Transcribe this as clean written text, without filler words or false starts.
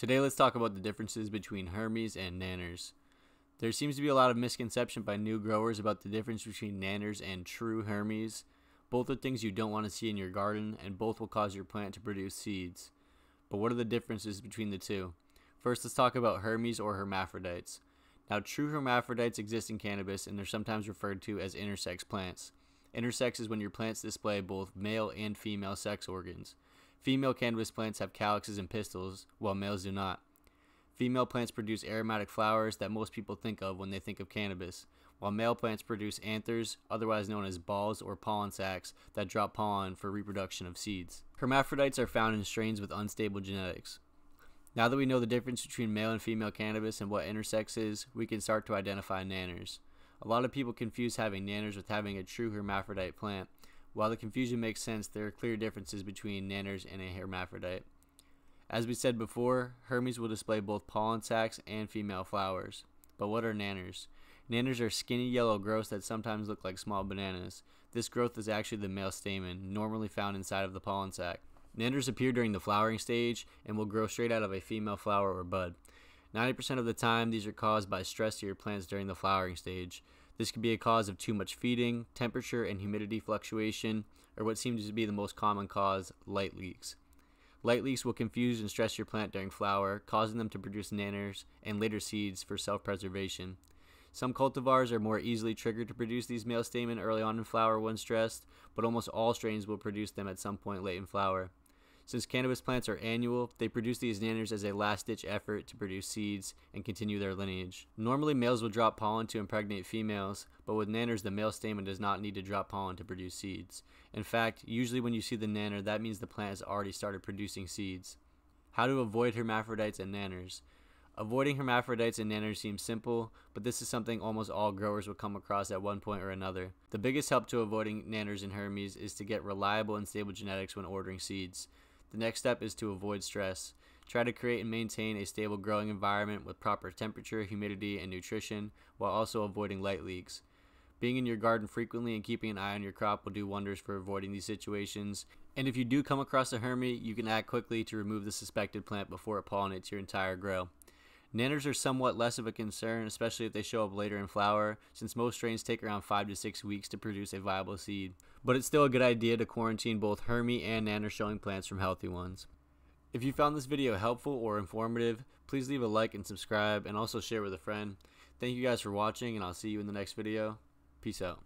Today let's talk about the differences between Hermes and Nanners. There seems to be a lot of misconception by new growers about the difference between Nanners and true Hermes. Both are things you don't want to see in your garden, and both will cause your plant to produce seeds. But what are the differences between the two? First, let's talk about Hermes or hermaphrodites. Now, true hermaphrodites exist in cannabis, and they're sometimes referred to as intersex plants. Intersex is when your plants display both male and female sex organs. Female cannabis plants have calyxes and pistils, while males do not. Female plants produce aromatic flowers that most people think of when they think of cannabis, while male plants produce anthers, otherwise known as balls or pollen sacs, that drop pollen for reproduction of seeds. Hermaphrodites are found in strains with unstable genetics. Now that we know the difference between male and female cannabis and what intersex is, we can start to identify nanners. A lot of people confuse having nanners with having a true hermaphrodite plant. While the confusion makes sense, there are clear differences between nanners and a hermaphrodite. As we said before, Hermes will display both pollen sacs and female flowers. But what are nanners? Nanners are skinny yellow growths that sometimes look like small bananas. This growth is actually the male stamen, normally found inside of the pollen sac. Nanners appear during the flowering stage and will grow straight out of a female flower or bud. 90% of the time, these are caused by stress to your plants during the flowering stage. This could be a cause of too much feeding, temperature and humidity fluctuation, or what seems to be the most common cause, light leaks. Light leaks will confuse and stress your plant during flower, causing them to produce nanners and later seeds for self-preservation. Some cultivars are more easily triggered to produce these male stamen early on in flower when stressed, but almost all strains will produce them at some point late in flower. Since cannabis plants are annual, they produce these nanners as a last-ditch effort to produce seeds and continue their lineage. Normally, males will drop pollen to impregnate females, but with nanners, the male stamen does not need to drop pollen to produce seeds. In fact, usually when you see the nanner, that means the plant has already started producing seeds. How to avoid hermaphrodites and nanners. Avoiding hermaphrodites and nanners seems simple, but this is something almost all growers will come across at one point or another. The biggest help to avoiding nanners and Hermes is to get reliable and stable genetics when ordering seeds. The next step is to avoid stress. Try to create and maintain a stable growing environment with proper temperature, humidity, and nutrition, while also avoiding light leaks. Being in your garden frequently and keeping an eye on your crop will do wonders for avoiding these situations. And if you do come across a Hermes, you can act quickly to remove the suspected plant before it pollinates your entire grow. Nanners are somewhat less of a concern, especially if they show up later in flower, since most strains take around 5 to 6 weeks to produce a viable seed. But it's still a good idea to quarantine both Hermes and nanner showing plants from healthy ones. If you found this video helpful or informative, please leave a like and subscribe, and also share with a friend. Thank you guys for watching, and I'll see you in the next video. Peace out.